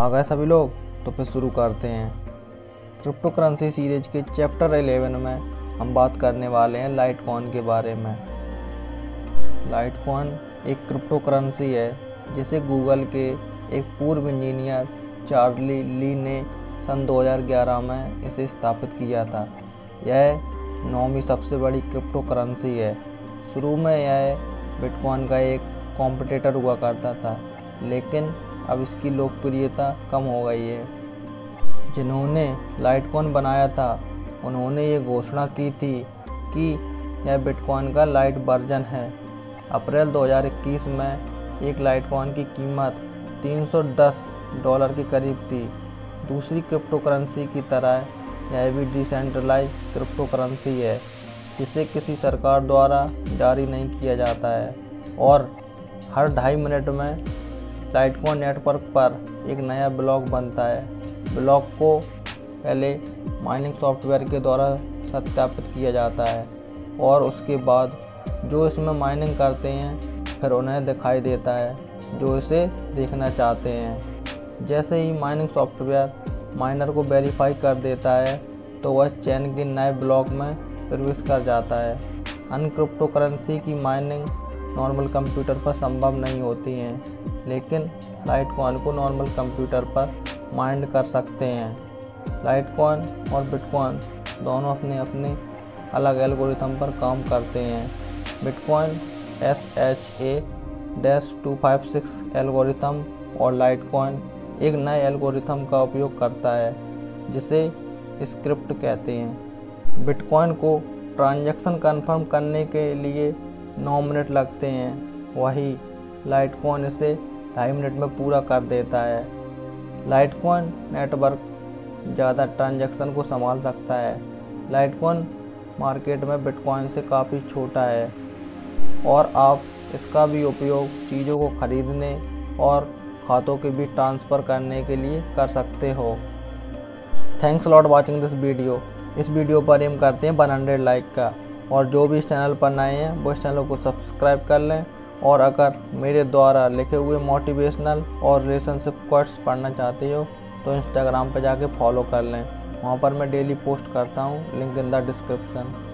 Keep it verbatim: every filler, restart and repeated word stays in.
आ गए सभी लोग, तो फिर शुरू करते हैं। क्रिप्टो करेंसी सीरीज के चैप्टर इलेवन में हम बात करने वाले हैं लाइटकॉइन के बारे में। लाइटकॉइन एक क्रिप्टो करेंसी है जिसे गूगल के एक पूर्व इंजीनियर चार्ली ली ने सन दो हज़ार ग्यारह में इसे स्थापित किया था। यह नौवीं सबसे बड़ी क्रिप्टो करेंसी है। शुरू में यह बिटकॉइन का एक कॉम्पिटिटर हुआ करता था, लेकिन अब इसकी लोकप्रियता कम हो गई है। जिन्होंने लाइटकॉइन बनाया था उन्होंने ये घोषणा की थी कि यह बिटकॉइन का लाइट वर्जन है। अप्रैल दो हज़ार इक्कीस में एक लाइटकॉइन की कीमत तीन सौ दस डॉलर के करीब थी। दूसरी क्रिप्टो करेंसी की तरह यह भी डिसेंट्रलाइज क्रिप्टो करेंसी है जिसे किसी सरकार द्वारा जारी नहीं किया जाता है, और हर ढाई मिनट में लाइटकॉइन नेटवर्क पर एक नया ब्लॉक बनता है। ब्लॉक को पहले माइनिंग सॉफ्टवेयर के द्वारा सत्यापित किया जाता है और उसके बाद जो इसमें माइनिंग करते हैं फिर उन्हें दिखाई देता है जो इसे देखना चाहते हैं। जैसे ही माइनिंग सॉफ्टवेयर माइनर को वेरीफाई कर देता है तो वह चेन के नए ब्लॉक में प्रवेश कर जाता है। अन्य क्रिप्टो करेंसी की माइनिंग नॉर्मल कंप्यूटर पर संभव नहीं होती हैं, लेकिन लाइटकॉइन को नॉर्मल कंप्यूटर पर माइंड कर सकते हैं। लाइटकॉइन और बिटकॉइन दोनों अपने अपने अलग एल्गोरिथम पर काम करते हैं। Bitcoin S H A two fifty six algorithm और लाइटकॉइन एक नए एल्गोरिथम का उपयोग करता है जिसे स्क्रिप्ट कहते हैं। बिटकॉइन को ट्रांजैक्शन कन्फर्म करने के लिए नौ मिनट लगते हैं, वही लाइटकॉइन इसे ढाई मिनट में पूरा कर देता है। लाइटकॉइन नेटवर्क ज़्यादा ट्रांजैक्शन को संभाल सकता है। लाइटकॉइन मार्केट में बिटकॉइन से काफ़ी छोटा है और आप इसका भी उपयोग चीज़ों को खरीदने और खातों के बीच ट्रांसफ़र करने के लिए कर सकते हो। Thanks lot watching this video. इस वीडियो पर एम करते हैं वन हंड्रेड लाइक का, और जो भी इस चैनल पर नए हैं वो इस चैनल को सब्सक्राइब कर लें। और अगर मेरे द्वारा लिखे हुए मोटिवेशनल और रिलेशनशिप कोट्स पढ़ना चाहते हो तो इंस्टाग्राम पर जाके फॉलो कर लें, वहाँ पर मैं डेली पोस्ट करता हूँ। Link in the description.